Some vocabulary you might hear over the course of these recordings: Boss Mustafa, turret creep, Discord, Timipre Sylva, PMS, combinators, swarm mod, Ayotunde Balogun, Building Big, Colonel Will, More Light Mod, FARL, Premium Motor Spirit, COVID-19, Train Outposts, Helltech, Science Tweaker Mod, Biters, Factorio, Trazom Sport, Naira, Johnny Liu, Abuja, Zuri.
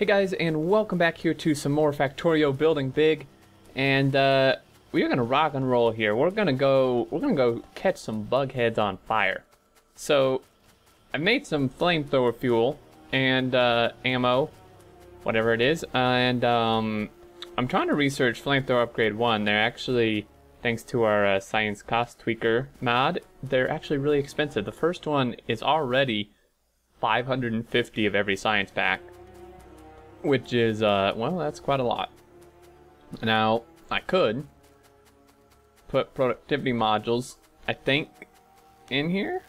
Hey guys, and welcome back here to some more Factorio building big, and we're gonna rock and roll here. We're gonna go catch some bug heads on fire. So I made some flamethrower fuel and ammo, whatever it is, and I'm trying to research flamethrower upgrade 1. They're actually, thanks to our science cost tweaker mod, they're actually really expensive. The first one is already 550 of every science pack, which is, well, that's quite a lot. Now, I could put productivity modules, I think, in here?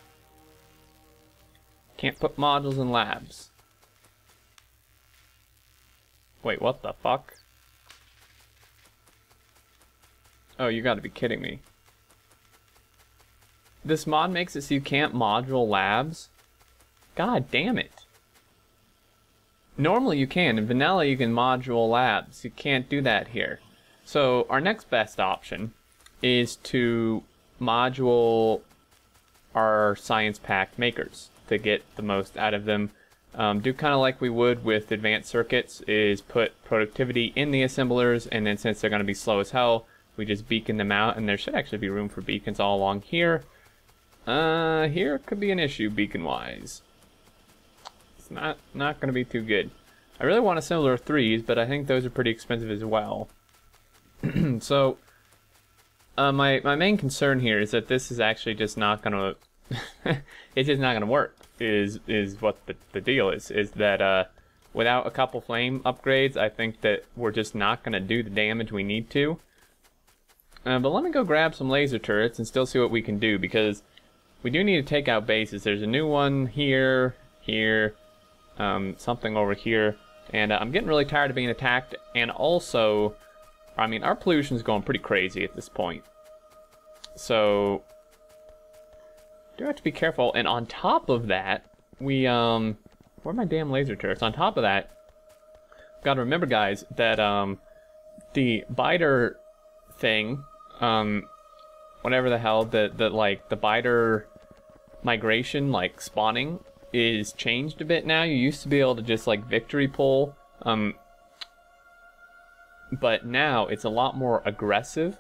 Can't put modules in labs. Wait, what the fuck? Oh, you gotta be kidding me. This mod makes it so you can't module labs? God damn it. Normally you can. In vanilla you can module labs. You can't do that here. So our next best option is to module our science pack makers to get the most out of them. Do kind of like we would with advanced circuits, is put productivity in the assemblers, and then since they're going to be slow as hell, we just beacon them out, and there should actually be room for beacons all along here. Here could be an issue beacon-wise. Not gonna be too good. I really want assembler 3s, but I think those are pretty expensive as well. So my main concern here is that this is actually just not gonna it's just not gonna work is what the deal is that without a couple flame upgrades, I think that we're just not gonna do the damage we need to. But let me go grab some laser turrets and still see what we can do, because we do need to take out bases. There's a new one here. Something over here, and I'm getting really tired of being attacked, and also, I mean, our pollution's going pretty crazy at this point, so do have to be careful. And on top of that, we where are my damn laser turrets? On top of that, gotta remember, guys, that the biter thing, whatever the hell, the biter migration, like spawning, is changed a bit now. You used to be able to just like victory pull, but now it's a lot more aggressive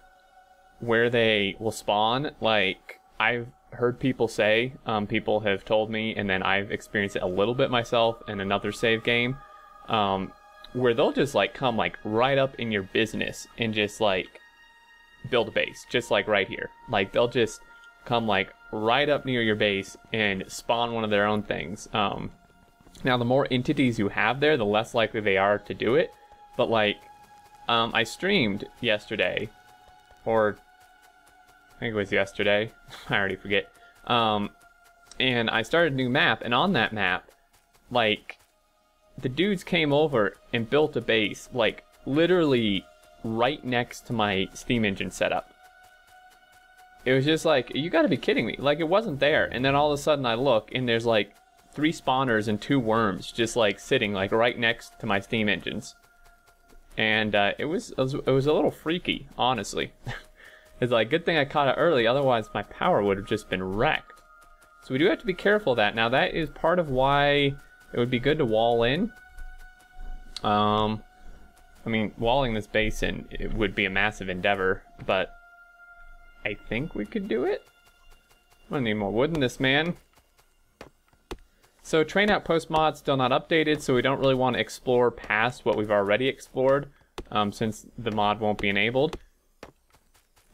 where they will spawn. Like, I've heard people say, people have told me, and then I've experienced it a little bit myself in another save game, where they'll just like come like right up in your business and just like build a base, just like right here. Like, they'll just come like right up near your base and spawn one of their own things. Now, the more entities you have there, the less likely they are to do it. But like, I streamed yesterday, or I think it was yesterday, I already forget, and I started a new map, and on that map, like, the dudes came over and built a base, like, literally right next to my steam engine setup. It was just like, you gotta be kidding me. Like, it wasn't there. And then all of a sudden I look, and there's like 3 spawners and 2 worms just like sitting like right next to my steam engines. And it was a little freaky, honestly. It's like, good thing I caught it early, otherwise my power would have just been wrecked. So we do have to be careful of that. Now, that is part of why it would be good to wall in. I mean, walling this base in, it would be a massive endeavor, but I think we could do it. I'm gonna need more wood in this, man. So, Train Outpost mod still not updated, so we don't really want to explore past what we've already explored, since the mod won't be enabled.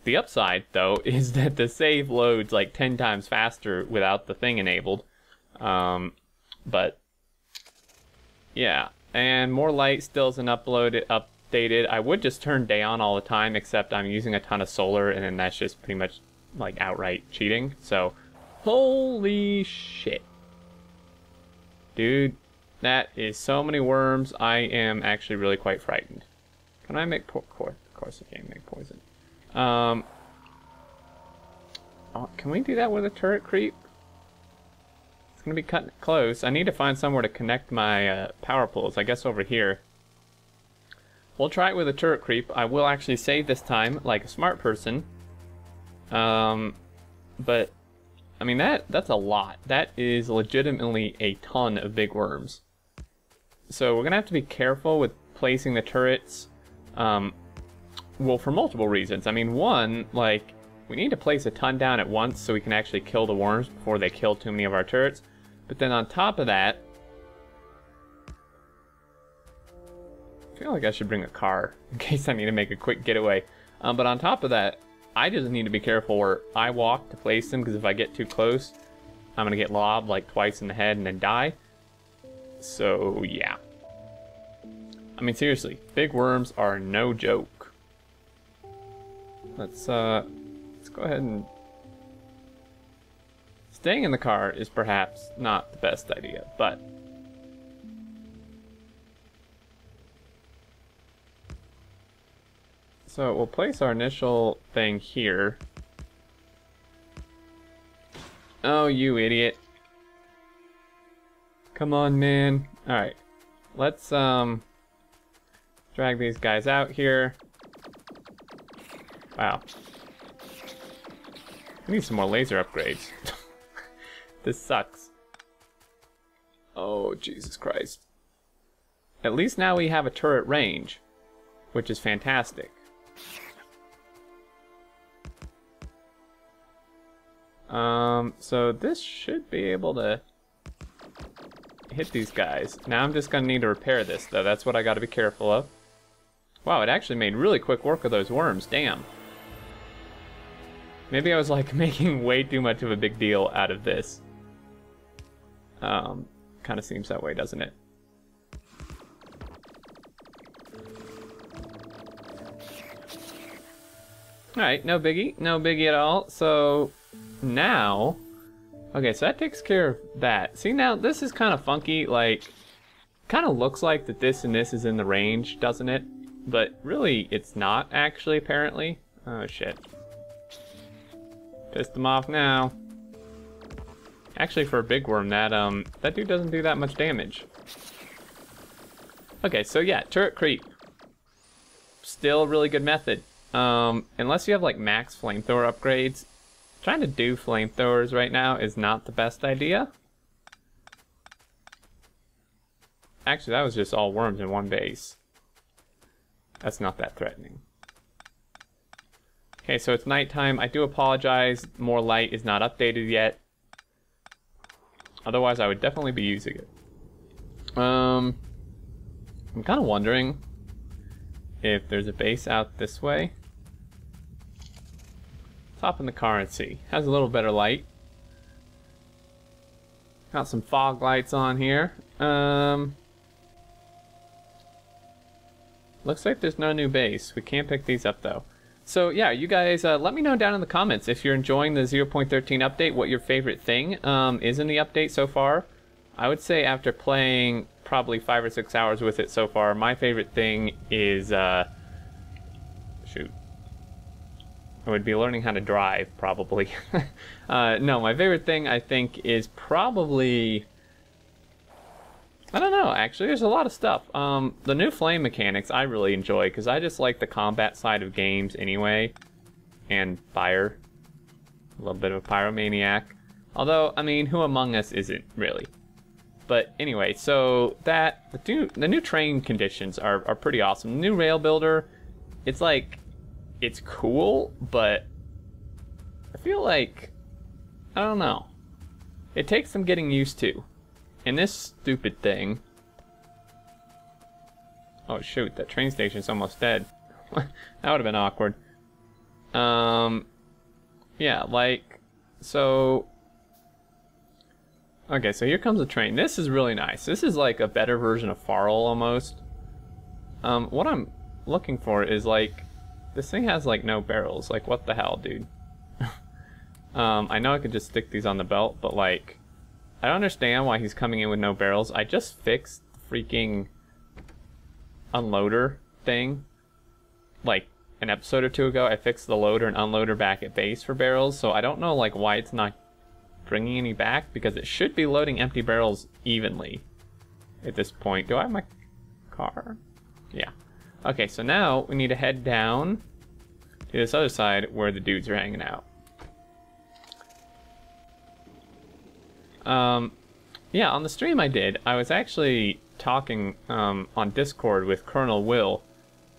The upside, though, is that the save loads like 10 times faster without the thing enabled. But yeah, and more light still isn't updated. I would just turn day on all the time, except I'm using a ton of solar, and then that's just pretty much like outright cheating. So, holy shit, dude, that is so many worms. I am actually really quite frightened. Can I make poison? Of course I can't make poison. Can we do that with a turret creep? It's gonna be cutting it close. I need to find somewhere to connect my power poles. I guess over here. We'll try it with a turret creep. I will actually save this time like a smart person. But I mean, that's a lot. That is legitimately a ton of big worms. So we're going to have to be careful with placing the turrets, well, for multiple reasons. I mean, one, like, we need to place a ton down at once so we can actually kill the worms before they kill too many of our turrets. But then on top of that, I feel like I should bring a car in case I need to make a quick getaway. But on top of that, I just need to be careful where I walk to place them, because if I get too close, I'm going to get lobbed like twice in the head and then die. So, yeah. I mean, seriously, big worms are no joke. Let's go ahead and... Staying in the car is perhaps not the best idea, but... So we'll place our initial thing here. Oh, you idiot. Come on, man. Alright. Let's, drag these guys out here. Wow. We need some more laser upgrades. This sucks. Oh, Jesus Christ. At least now we have a turret range, which is fantastic. So this should be able to hit these guys. Now I'm just going to need to repair this, though. That's what I got to be careful of. Wow, it actually made really quick work of those worms. Damn. Maybe I was, like, making way too much of a big deal out of this. Kind of seems that way, doesn't it? Alright, no biggie. No biggie at all. So... now, okay, so that takes care of that. See, now this is kind of funky, like, kind of looks like that this and this is in the range, doesn't it? But really, it's not actually, apparently. Oh, shit. Pissed them off now. Actually, for a big worm, that dude doesn't do that much damage. Okay, so yeah, turret creep. Still a really good method. Unless you have, like, max flamethrower upgrades. Trying to do flamethrowers right now is not the best idea. Actually, that was just all worms in one base. That's not that threatening. Okay, so it's nighttime. I do apologize. More light is not updated yet. Otherwise, I would definitely be using it. I'm kind of wondering if there's a base out this way. Hop in the car and see. Has a little better light. Got some fog lights on here. Looks like there's no new base. We can't pick these up though. So yeah, you guys, let me know down in the comments if you're enjoying the 0.13 update, what your favorite thing is in the update so far. I would say after playing probably 5 or 6 hours with it so far, my favorite thing is, shoot. I would be learning how to drive, probably. No, my favorite thing, I think, is probably... I don't know, actually. There's a lot of stuff. The new flame mechanics I really enjoy, because I just like the combat side of games anyway. And fire. A little bit of a pyromaniac. Although, I mean, who among us isn't, really? But anyway, so that... The new train conditions are pretty awesome. The new rail builder, it's like... it's cool, but I feel like, I don't know. It takes some getting used to. And this stupid thing... oh shoot, that train station's almost dead. That would have been awkward. Yeah, like, so... okay, so here comes the train. This is really nice. This is like a better version of Farl, almost. What I'm looking for is, like... this thing has, like, no barrels. Like, what the hell, dude? I know I could just stick these on the belt, but, like... I don't understand why he's coming in with no barrels. I just fixed the freaking unloader thing. Like, an episode or two ago, I fixed the loader and unloader back at base for barrels, so I don't know, like, why it's not bringing any back, because it should be loading empty barrels evenly at this point. Do I have my car? Yeah. Okay, so now we need to head down to this other side where the dudes are hanging out. Yeah, on the stream I was actually talking on Discord with Colonel Will,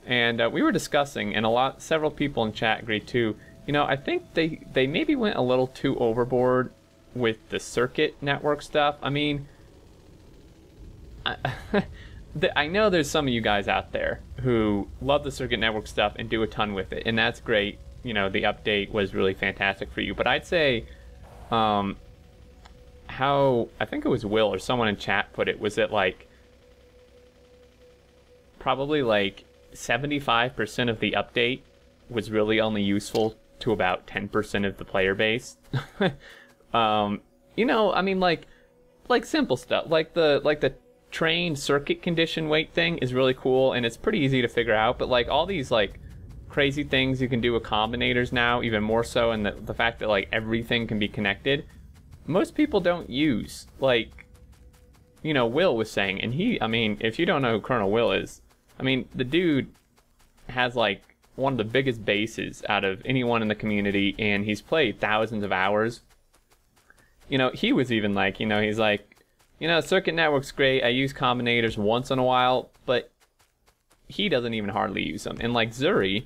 and we were discussing, and several people in chat agreed too. You know, I think they maybe went a little too overboard with the circuit network stuff. I mean, I know there's some of you guys out there who love the circuit network stuff and do a ton with it, and that's great. You know, the update was really fantastic for you. But I'd say how I think it was Will or someone in chat put it was that like probably like 75% of the update was really only useful to about 10% of the player base. You know, I mean, like simple stuff, like the train circuit condition weight thing is really cool and it's pretty easy to figure out. But like all these like crazy things you can do with combinators now, even more so, and the fact that like everything can be connected, most people don't use. Like, you know, Will was saying, and he, I mean, if you don't know who Colonel Will is, I mean, the dude has like one of the biggest bases out of anyone in the community, and he's played thousands of hours. You know, he was even like, you know, he's like, you know, circuit network's great, I use combinators once in a while, but he doesn't even hardly use them. And like Zuri,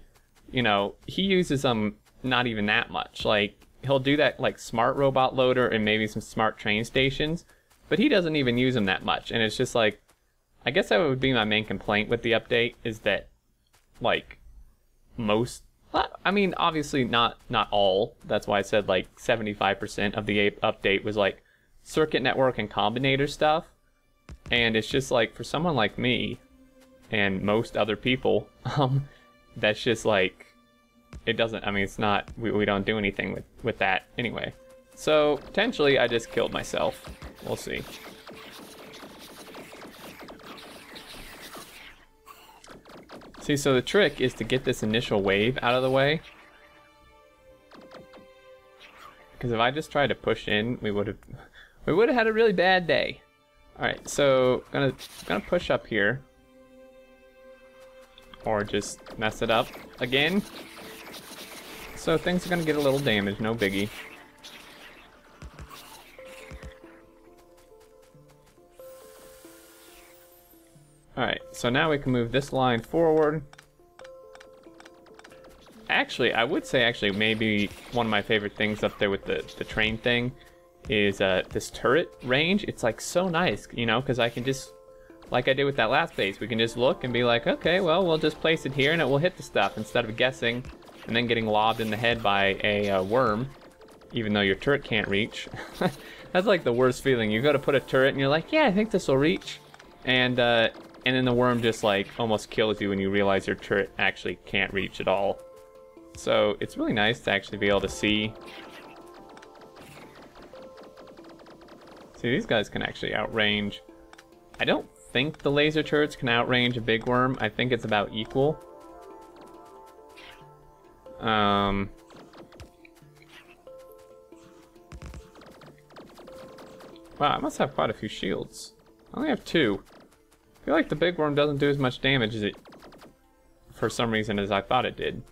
you know, he uses them not even that much. Like, he'll do that like smart robot loader and maybe some smart train stations, but he doesn't even use them that much. And it's just like, I guess that would be my main complaint with the update, is that like most, I mean, obviously not all. That's why I said like 75% of the update was like circuit network and combinator stuff. And it's just like, for someone like me and most other people, that's just like, it doesn't, I mean, it's not, we don't do anything with that anyway. So potentially I just killed myself. We'll see. See, so the trick is to get this initial wave out of the way. Because if I just tried to push in, we would have had a really bad day. All right, so gonna push up here, or just mess it up again. So things are gonna get a little damaged, no biggie. Alright, so now we can move this line forward. Actually, I would say actually maybe one of my favorite things up there with the train thing is this turret range. It's like so nice, you know, because I can just, like I did with that last base, we can just look and be like, okay, well, we'll just place it here and it will hit the stuff, instead of guessing and then getting lobbed in the head by a worm, even though your turret can't reach. That's like the worst feeling. You go to put a turret and you're like, yeah, I think this will reach. And then the worm just like almost kills you when you realize your turret actually can't reach at all. So it's really nice to actually be able to see. See, these guys can actually outrange. I don't think the laser turrets can outrange a big worm. I think it's about equal. Wow, I must have quite a few shields. I only have two. I feel like the big worm doesn't do as much damage as it, for some reason, as I thought it did.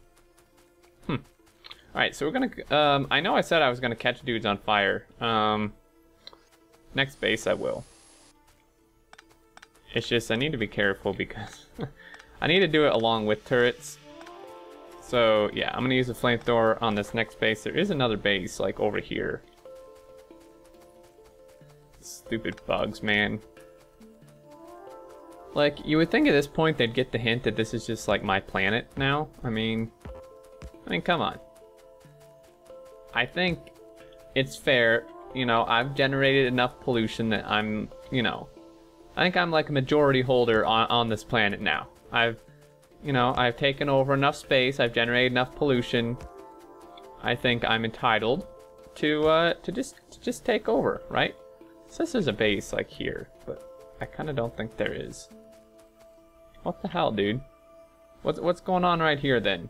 Alright, so we're gonna, I know I said I was gonna catch dudes on fire. Next base I will. It's just, I need to be careful because I need to do it along with turrets. So, yeah, I'm gonna use a flamethrower on this next base. There is another base, like, over here. Stupid bugs, man. Like, you would think at this point they'd get the hint that this is just, like, my planet now. I mean, come on. I think it's fair, you know, I've generated enough pollution that I'm, you know, I think I'm, like, a majority holder on this planet now. I've taken over enough space, I've generated enough pollution. I think I'm entitled to just take over, right? So this is a base, like, here, but I kind of don't think there is. What the hell, dude? What's going on right here, then?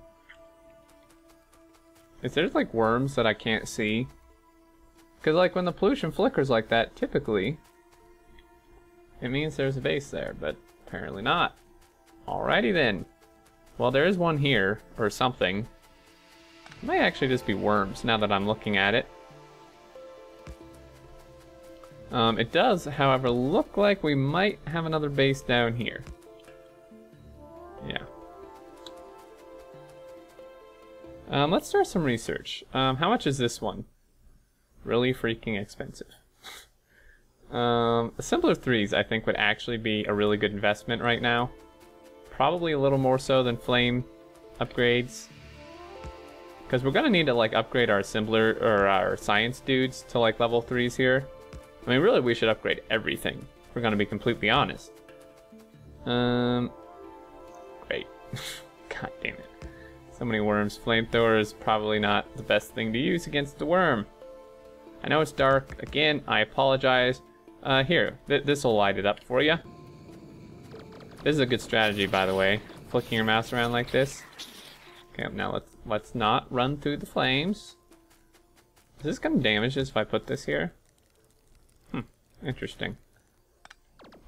Is there, like, worms that I can't see? Because, like, when the pollution flickers like that, typically, it means there's a base there, but apparently not. Alrighty, then. Well, there is one here, or something. It might actually just be worms, now that I'm looking at it. It does, however, look like we might have another base down here. Yeah. Let's start some research. How much is this one? Really freaking expensive. A simpler threes, I think, would actually be a really good investment right now. Probably a little more so than flame upgrades, because we're gonna need to like upgrade our assembler or our science dudes to like level threes here. I mean, really, we should upgrade everything. If we're gonna be completely honest. Great. God damn it! So many worms. Flamethrower is probably not the best thing to use against the worm. I know it's dark. Again, I apologize. Here, this will light it up for you. This is a good strategy, by the way. Flicking your mouse around like this. Okay, now let's not run through the flames. Is this gonna damage this if I put this here? Hmm, interesting.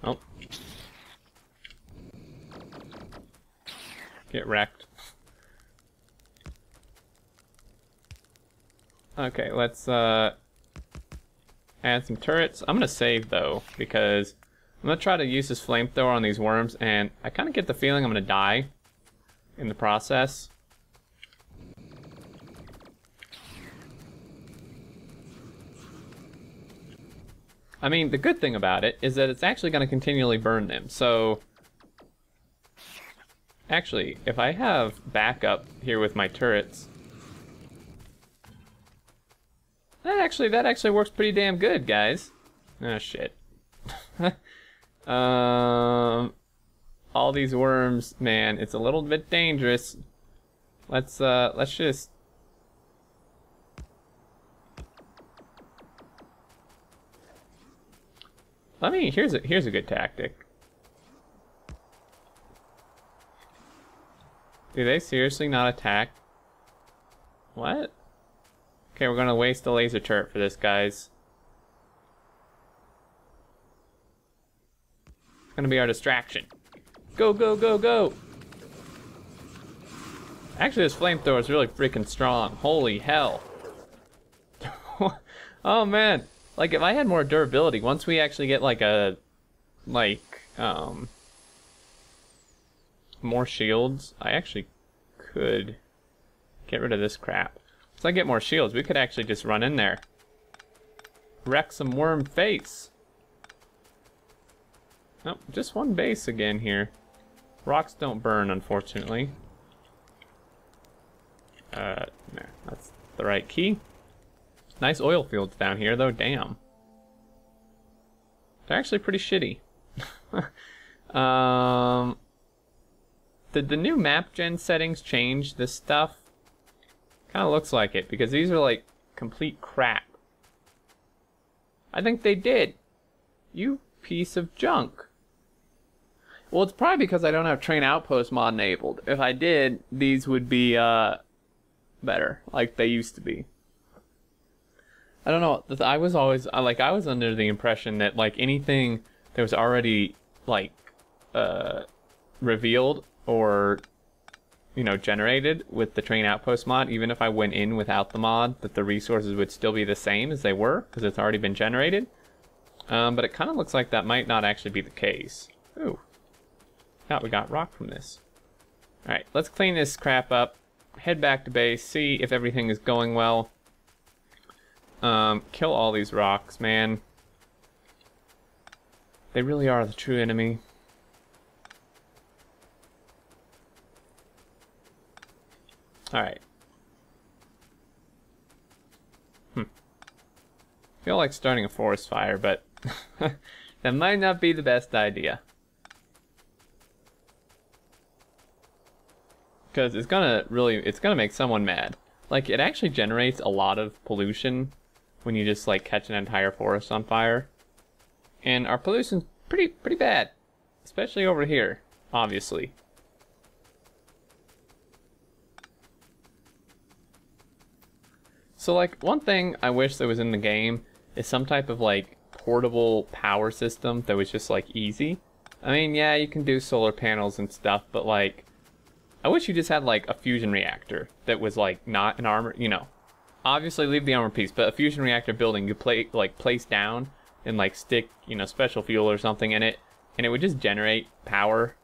Oh. Get wrecked. Okay, let's add some turrets. I'm gonna save though, because I'm gonna try to use this flamethrower on these worms, and I kind of get the feeling I'm gonna die in the process. I mean, the good thing about it is that it's actually gonna continually burn them, so... Actually, if I have backup here with my turrets... That actually works pretty damn good, guys. Oh, shit. All these worms, man, it's a little bit dangerous. Let's just... Here's a good tactic. Do they seriously not attack? What? Okay, we're gonna waste a laser turret for this, guys. It's gonna be our distraction. Go, go, go, go! Actually, this flamethrower is really freaking strong. Holy hell. Oh, man. Like, if I had more durability, once we actually get, like, a... more shields, I actually could get rid of this crap. So I get more shields, we could actually just run in there. Wreck some worm face. Nope, just one base again here. Rocks don't burn, unfortunately. No, that's the right key. Nice oil fields down here though, damn. They're actually pretty shitty. Did the new map gen settings change this stuff? Kind of looks like it, because these are like complete crap. I think they did. You piece of junk. Well, it's probably because I don't have Train Outpost mod enabled. If I did, these would be better, like they used to be. I don't know. I was always like, I was under the impression that like anything that was already like revealed or, you know, generated with the Train Outpost mod, even if I went in without the mod, that the resources would still be the same as they were, because it's already been generated. But it kind of looks like that might not actually be the case. Ooh. Thought we got rock from this. Alright, let's clean this crap up, head back to base, see if everything is going well. Kill all these rocks, man. They really are the true enemy. Alright. I feel like starting a forest fire, but that might not be the best idea. Because it's gonna really, it's gonna make someone mad. Like, it actually generates a lot of pollution when you just like catch an entire forest on fire. And our pollution's pretty bad. Especially over here, obviously. So like, one thing I wish that was in the game is some type of like portable power system that was just like easy. I mean, yeah, you can do solar panels and stuff, but like, I wish you just had like a fusion reactor that was like not an armor, you know. Obviously leave the armor piece, but a fusion reactor building you place down and like stick, you know, special fuel or something in it, and it would just generate power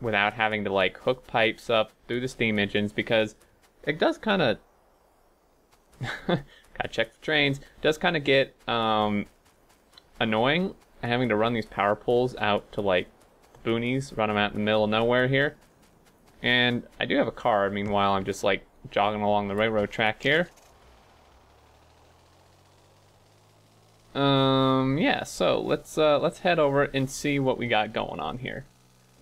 without having to like hook pipes up through the steam engines, because it does kind of gotta check for trains, does kind of get annoying having to run these power poles out to like the boonies, run them out in the middle of nowhere here. And I do have a car, meanwhile I'm just like jogging along the railroad track here. Yeah, so let's head over and see what we got going on here.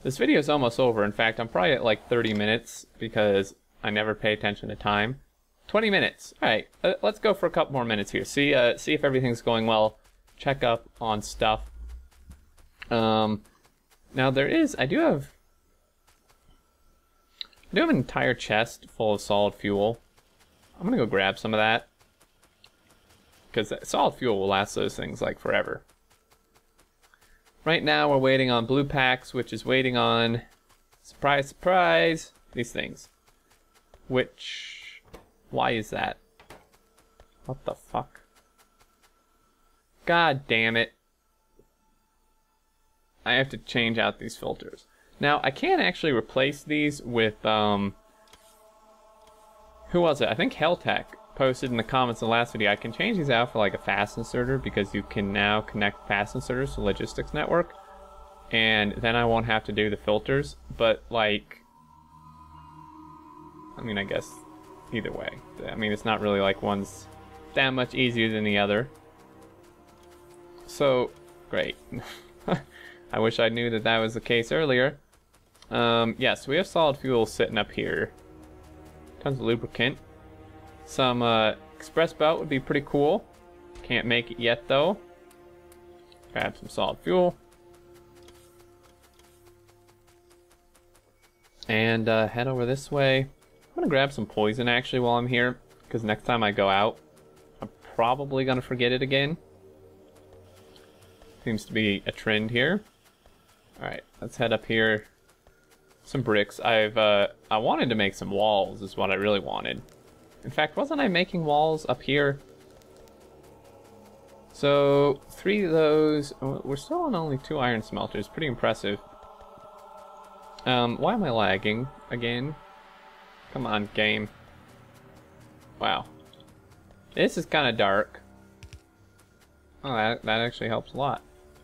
This video is almost over. In fact, I'm probably at like 30 minutes because I never pay attention to time. 20 minutes. All right, let's go for a couple more minutes here. See if everything's going well. Check up on stuff. Now there is, I do have an entire chest full of solid fuel. I'm gonna go grab some of that, because solid fuel will last those things like forever. Right now we're waiting on blue packs, which is waiting on, surprise, surprise, these things. Which, why is that? What the fuck? God damn it. I have to change out these filters. Now, I can actually replace these with, who was it? I think Helltech posted in the comments in the last video. I can change these out for like a fast inserter, because you can now connect fast inserters to logistics network. And then I won't have to do the filters, but like, I mean, I guess either way. I mean, it's not really like one's that much easier than the other. So, great. I wish I knew that that was the case earlier. Yes, we have solid fuel sitting up here. Tons of lubricant. Some express belt would be pretty cool. Can't make it yet though. Grab some solid fuel. And head over this way. I'm gonna grab some poison actually while I'm here, because next time I go out, I'm probably gonna forget it again. Seems to be a trend here. Alright, let's head up here. Some bricks. I wanted to make some walls, is what I really wanted. In fact, wasn't I making walls up here? So, 3 of those. We're still on only 2 iron smelters. Pretty impressive. Why am I lagging again? Come on, game. Wow. This is kind of dark. Oh, that actually helps a lot.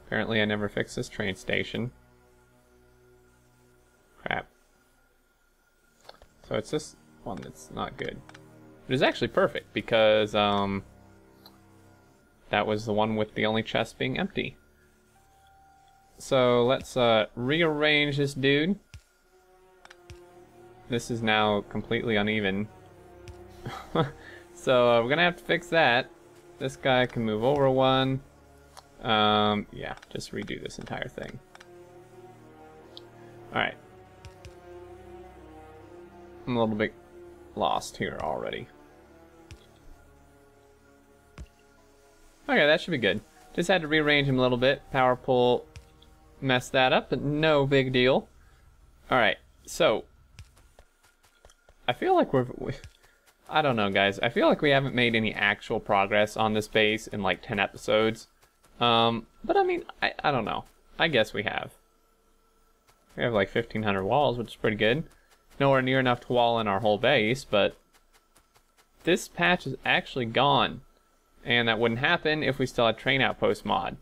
Apparently I never fixed this train station. Crap. So it's this one that's not good. It is actually perfect, because that was the one with the only chest being empty. So let's rearrange this dude. This is now completely uneven. So we're gonna have to fix that. This guy can move over 1. Yeah, just redo this entire thing. Alright. I'm a little bit lost here already. Okay, that should be good. Just had to rearrange him a little bit. Power pull messed that up, but no big deal. Alright, so I feel like I don't know, guys. I feel like we haven't made any actual progress on this base in like 10 episodes. But I mean, I don't know. I guess we have. We have like 1,500 walls, which is pretty good. Nowhere near enough to wall in our whole base, but this patch is actually gone. And that wouldn't happen if we still had Train Outpost mod.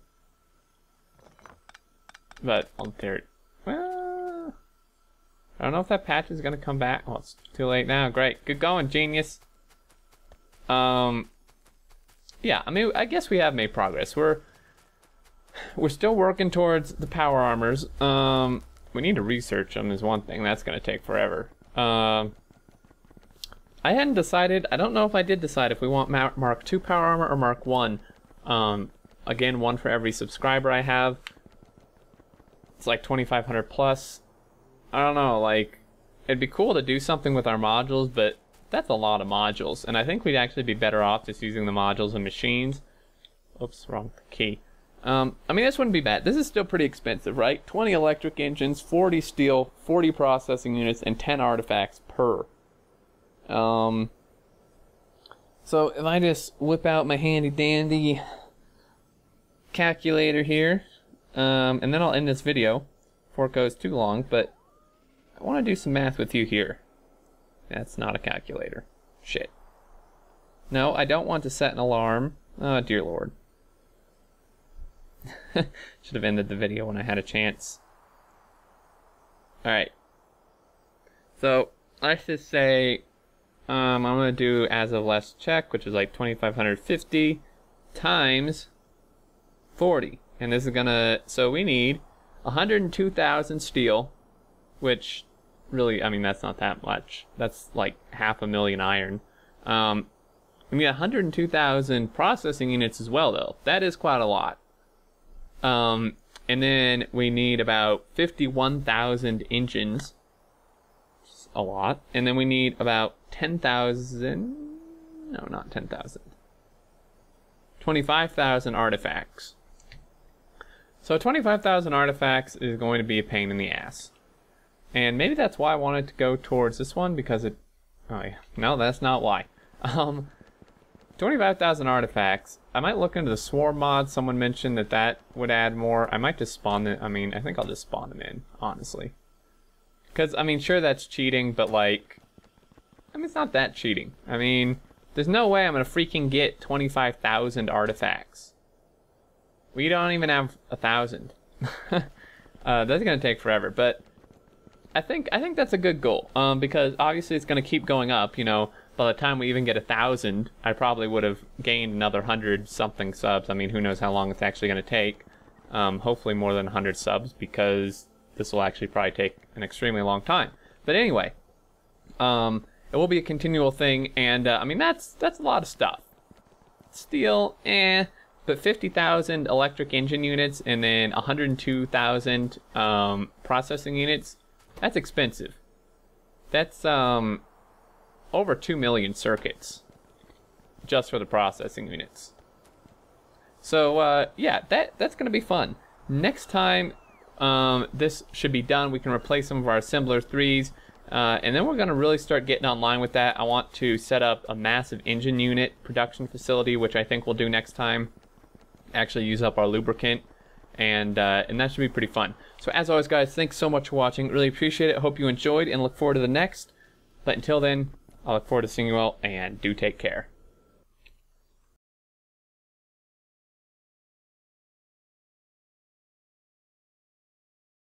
But, well, I don't know if that patch is going to come back. Oh, it's too late now. Great. Good going, genius. Yeah, I mean, I guess we have made progress. We're still working towards the power armors. We need to research them is one thing. That's going to take forever. I hadn't decided. I don't know if I did decide if we want Mark 2 power armor or Mark 1. Again, 1 for every subscriber I have. It's like 2,500 plus. I don't know, like, it'd be cool to do something with our modules, but that's a lot of modules, and I think we'd actually be better off just using the modules and machines. Oops, wrong key. I mean, this wouldn't be bad. This is still pretty expensive, right? 20 electric engines, 40 steel, 40 processing units, and 10 artifacts per. So if I just whip out my handy dandy calculator here, and then I'll end this video before it goes too long, but I want to do some math with you here. That's not a calculator. Shit. No, I don't want to set an alarm. Oh, dear Lord. Should have ended the video when I had a chance. Alright. So, let's just say I'm going to do as of last check, which is like 2,550 times 40. And this is going to... So we need 102,000 steel, which really, I mean, that's not that much. That's like 500,000 iron. We need 102,000 processing units as well, though. That is quite a lot. And then we need about 51,000 engines. A lot. And then we need about 10,000... No, not 10,000. 25,000 artifacts. So 25,000 artifacts is going to be a pain in the ass. And maybe that's why I wanted to go towards this one, because it... Oh, yeah. No, that's not why. 25,000 artifacts. I might look into the swarm mod. Someone mentioned that that would add more. I might just spawn them. I mean, I think I'll just spawn them in, honestly. Because, I mean, sure, that's cheating, but, like... I mean, it's not that cheating. I mean, there's no way I'm going to freaking get 25,000 artifacts. We don't even have 1,000. That's going to take forever, but... I think that's a good goal, because obviously it's going to keep going up, you know, by the time we even get 1,000, I probably would have gained another 100-something subs. I mean, who knows how long it's actually going to take. Hopefully more than 100 subs, because this will actually probably take an extremely long time. But anyway, it will be a continual thing, and, I mean, that's a lot of stuff. Steel, eh, but 50,000 electric engine units and then 102,000 processing units. That's expensive. That's over 2 million circuits just for the processing units. So yeah, that's going to be fun. Next time this should be done. We can replace some of our assembler 3s, and then we're going to really start getting online with that. I want to set up a massive engine unit production facility, which I think we'll do next time. Actually use up our lubricant. And that should be pretty fun. So as always, guys, thanks so much for watching. Really appreciate it. Hope you enjoyed and look forward to the next. But until then, I look forward to seeing you all, and do take care.